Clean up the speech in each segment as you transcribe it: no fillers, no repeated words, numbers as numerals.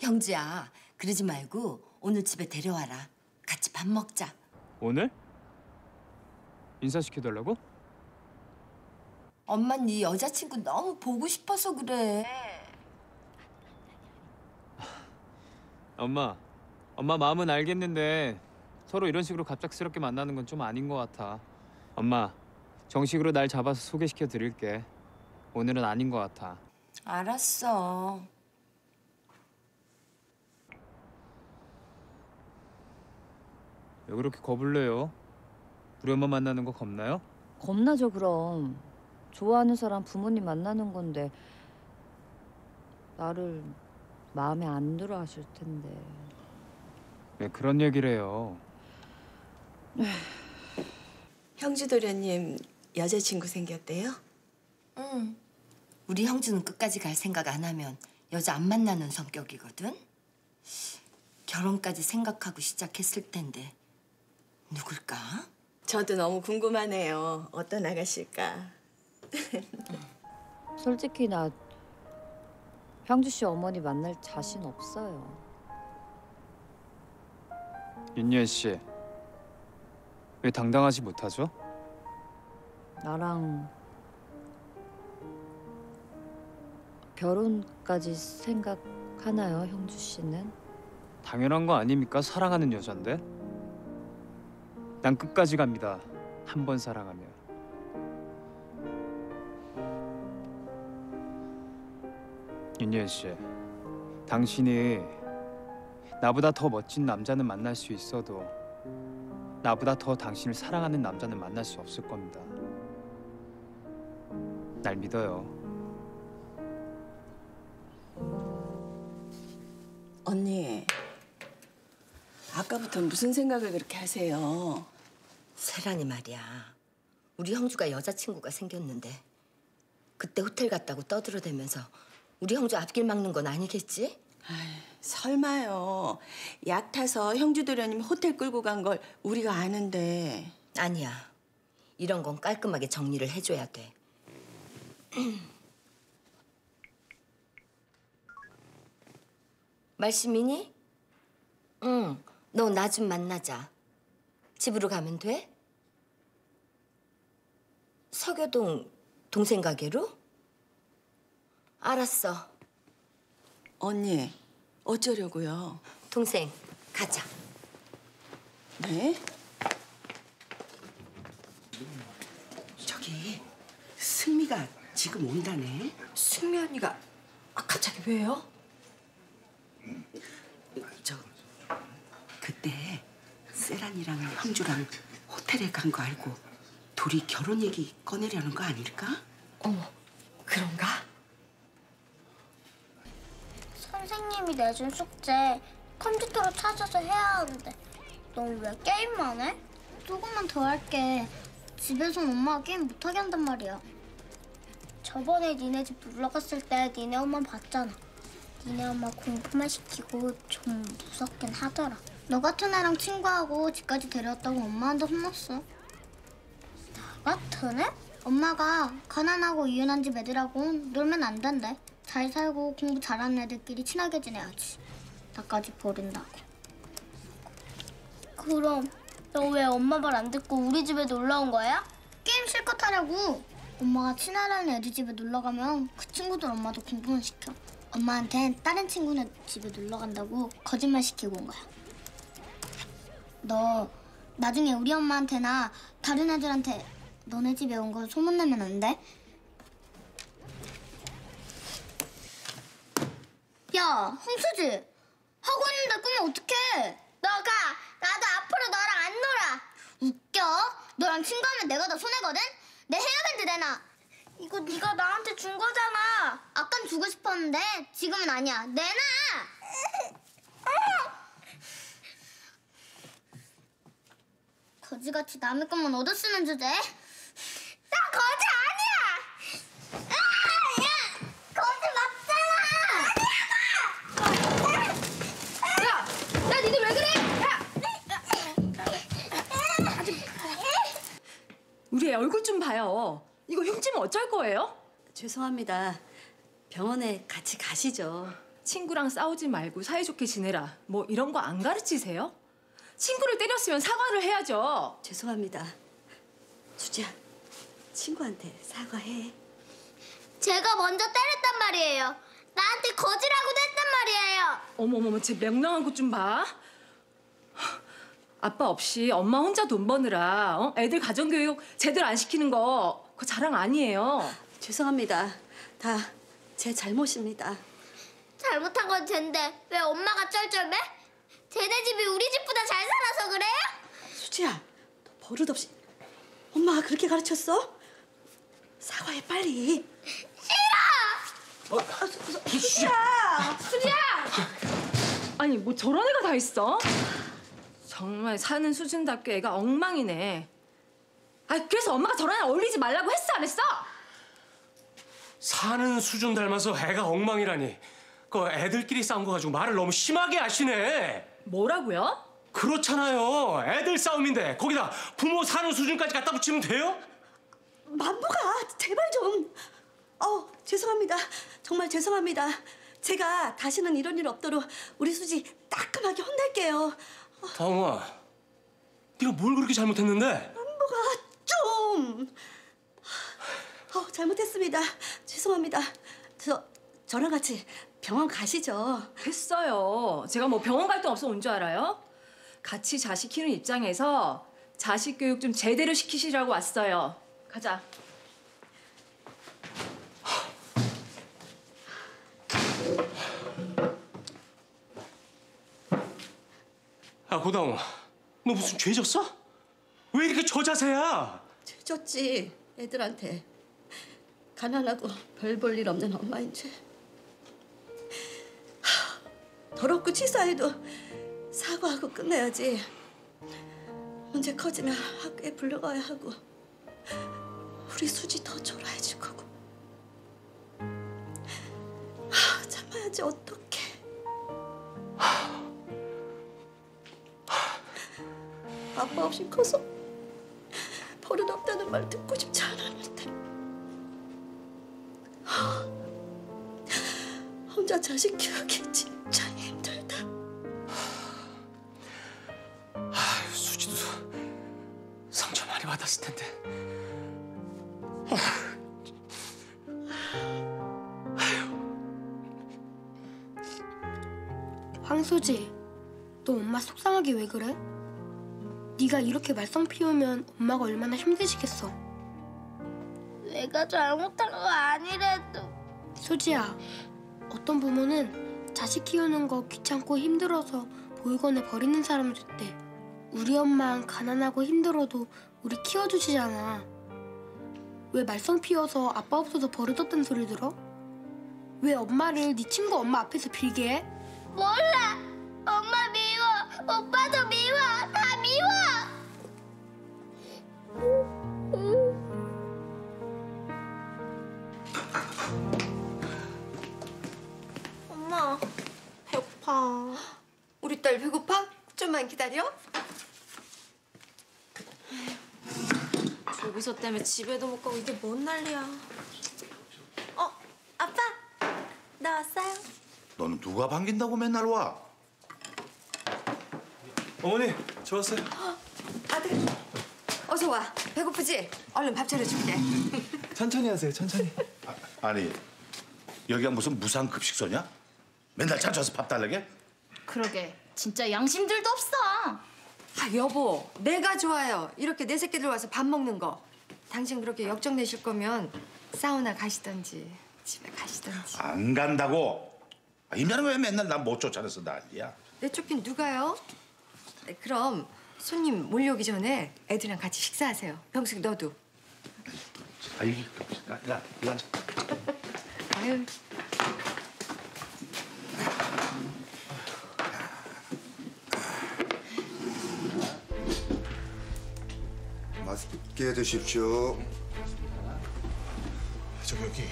형주야, 그러지 말고 오늘 집에 데려와라. 같이 밥 먹자. 오늘? 인사시켜달라고? 엄만 네 여자친구 너무 보고 싶어서 그래. 엄마 마음은 알겠는데 서로 이런 식으로 갑작스럽게 만나는 건 좀 아닌 것 같아. 엄마, 정식으로 날 잡아서 소개시켜 드릴게. 오늘은 아닌 것 같아. 알았어. 왜 그렇게 겁을 내요? 우리 엄마 만나는 거 겁나요? 겁나죠, 그럼. 좋아하는 사람 부모님 만나는 건데 나를 마음에 안 들어 하실 텐데. 왜 그런 얘기를 해요? 형주 도련님 여자친구 생겼대요? 응. 우리 형주는 끝까지 갈 생각 안 하면 여자 안 만나는 성격이거든? 결혼까지 생각하고 시작했을 텐데 누굴까? 저도 너무 궁금하네요. 어떤 아가씨일까? 솔직히 나 형주 씨 어머니 만날 자신 없어요. 윤예 씨, 왜 당당하지 못하죠? 나랑 결혼까지 생각하나요, 형주 씨는? 당연한 거 아닙니까? 사랑하는 여잔데? 난 끝까지 갑니다. 한 번 사랑하면. 윤예은 씨, 당신이 나보다 더 멋진 남자는 만날 수 있어도 나보다 더 당신을 사랑하는 남자는 만날 수 없을 겁니다. 날 믿어요. 언니, 아까부터 무슨 생각을 그렇게 하세요? 세란이 말이야, 우리 형주가 여자친구가 생겼는데 그때 호텔 갔다고 떠들어대면서 우리 형주 앞길 막는 건 아니겠지? 아이, 설마요. 약 타서 형주 도련님 호텔 끌고 간 걸 우리가 아는데. 아니야. 이런 건 깔끔하게 정리를 해줘야 돼. 말씀이니? 응. 너 나 좀 만나자. 집으로 가면 돼? 서교동 동생 가게로? 알았어. 언니, 어쩌려고요? 동생, 가자. 네? 저기, 승미가 지금 온다네. 승미 언니가 갑자기 왜요? 저, 그때 세란이랑 형주랑 호텔에 간 거 알고 둘이 결혼 얘기 꺼내려는 거 아닐까? 어머, 그런가? 선생님이 내준 숙제 컴퓨터로 찾아서 해야 하는데 넌 왜 게임만 해? 조금만 더 할게. 집에선 엄마가 게임 못하게 한단 말이야. 저번에 니네 집 놀러갔을 때 니네 엄마 봤잖아. 니네 엄마 공부만 시키고 좀 무섭긴 하더라. 너 같은 애랑 친구하고 집까지 데려왔다고 엄마한테 혼났어. 나 같은 애? 엄마가 가난하고 이혼한 집 애들하고 놀면 안 된대. 잘 살고 공부 잘하는 애들끼리 친하게 지내야지. 나까지 버린다고. 그럼 너 왜 엄마 말 안 듣고 우리 집에 놀러 온 거야? 게임 실컷 하려고. 엄마가 친하라는 애들 집에 놀러 가면 그 친구들 엄마도 공부만 시켜. 엄마한텐 다른 친구네 집에 놀러 간다고 거짓말 시키고 온 거야. 너 나중에 우리 엄마한테나 다른 애들한테 너네 집에 온 거 소문내면 안 돼? 야, 홍수지. 하고 있는데 끄면 어떡해. 너가. 나도 앞으로 너랑 안 놀아. 웃겨. 너랑 친구하면 내가 더 손해거든? 내 헤어밴드 내놔. 이거 네가 나한테 준 거잖아. 아깐 주고 싶었는데 지금은 아니야. 내놔. 거지같이 남의 것만 얻어쓰는 주제. 나 거지 아니야. 우리 애 얼굴 좀 봐요. 이거 흉지면 어쩔 거예요? 죄송합니다. 병원에 같이 가시죠. 친구랑 싸우지 말고 사이좋게 지내라 뭐 이런 거 안 가르치세요? 친구를 때렸으면 사과를 해야죠. 죄송합니다. 주지야, 친구한테 사과해. 제가 먼저 때렸단 말이에요. 나한테 거지라고도 했단 말이에요. 어머머머, 쟤 명랑한 것 좀 봐. 아빠 없이 엄마 혼자 돈 버느라 애들 가정교육 제대로 안 시키는 거 그거 자랑 아니에요. 죄송합니다. 다 제 잘못입니다. 잘못한 건 쟤인데 왜 엄마가 쩔쩔매? 쟤네 집이 우리 집보다 잘 살아서 그래요? 수지야, 너 버릇없이 엄마가 그렇게 가르쳤어? 사과해, 빨리. 싫어! 수지야! 수지야! 아니, 뭐 저런 애가 다 있어? 정말 사는 수준답게 애가 엉망이네. 아, 그래서 엄마가 저런 애 어울리지 말라고 했어, 안 했어? 사는 수준 닮아서 애가 엉망이라니. 그 애들끼리 싸운 거 가지고 말을 너무 심하게 하시네. 뭐라고요? 그렇잖아요. 애들 싸움인데 거기다 부모 사는 수준까지 갖다 붙이면 돼요? 만보가 제발 좀. 죄송합니다. 정말 죄송합니다. 제가 다시는 이런 일 없도록 우리 수지 따끔하게 혼낼게요. 다홍아, 네가 뭘 그렇게 잘못했는데? 만보가 좀. 잘못했습니다. 죄송합니다. 저랑 같이 병원 가시죠. 됐어요. 제가 뭐 병원 갈 돈 없어 온 줄 알아요? 같이 자식 키우는 입장에서 자식 교육 좀 제대로 시키시라고 왔어요. 가자. 아, 고다홍아, 너 무슨 죄 졌어? 왜 이렇게 저 자세야? 죄 졌지, 애들한테. 가난하고 별 볼 일 없는 엄마인 죄. 더럽고 치사해도 사과하고 끝내야지. 문제 커지면 학교에 불러가야 하고 우리 수지 더 초라해질 거고. 참아야지, 어떡해. 아빠 없이 커서 버릇없다는 말 듣고 싶지 않았는데 혼자 자식 키우기 진짜 힘들다. 아유, 수지도 상처 많이 받았을 텐데. 아유. 황수지, 너 엄마 속상하게 왜 그래? 네가 이렇게 말썽 피우면 엄마가 얼마나 힘드시겠어. 내가 잘못한 거 아니래도. 수지야, 어떤 부모는 자식 키우는 거 귀찮고 힘들어서 보육원에 버리는 사람도 있대. 우리 엄마는 가난하고 힘들어도 우리 키워주시잖아. 왜 말썽 피워서 아빠 없어서 버릇없단 소리 들어? 왜 엄마를 네 친구 엄마 앞에서 빌게 해? 몰라! 엄마 미워! 오빠도 미워! 다 미워! 엄마, 배고파. 우리 딸 배고파? 좀만 기다려. 조비서 때문에 집에도 못 가고 이게 뭔 난리야. 아빠, 나 왔어요. 너는 누가 반긴다고 맨날 와? 어머니, 저 왔어요. 아들, 어서 와. 배고프지? 얼른 밥 차려줄게. 천천히 하세요, 천천히. 아니, 여기가 무슨 무상급식소냐? 맨날 찾아와서 밥 달라게? 그러게, 진짜 양심들도 없어. 아, 여보, 내가 좋아요. 이렇게 내 새끼들 와서 밥 먹는 거. 당신 그렇게 역정 내실 거면 사우나 가시던지 집에 가시던지. 안 간다고. 임자는 왜 맨날 나 못 쫓아내서 난리야. 내쫓긴 누가요? 네, 그럼 손님 몰려오기 전에 애들이랑 같이 식사하세요. 병숙, 너도. 아이, 나. 아유. 맛있게 드십시오. 저 여기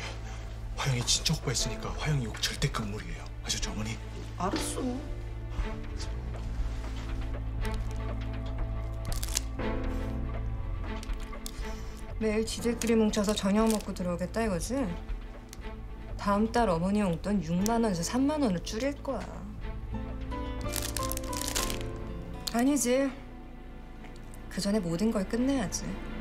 화영이 진짜 오빠였으니까 화영이 욕 절대 금물이에요. 아셨죠, 어머니? 알았어. 매일 지들끼리 뭉쳐서 저녁 먹고 들어오겠다 이거지? 다음 달 어머니 용돈 6만 원에서 3만 원을 줄일 거야. 아니지. 그 전에 모든 걸 끝내야지.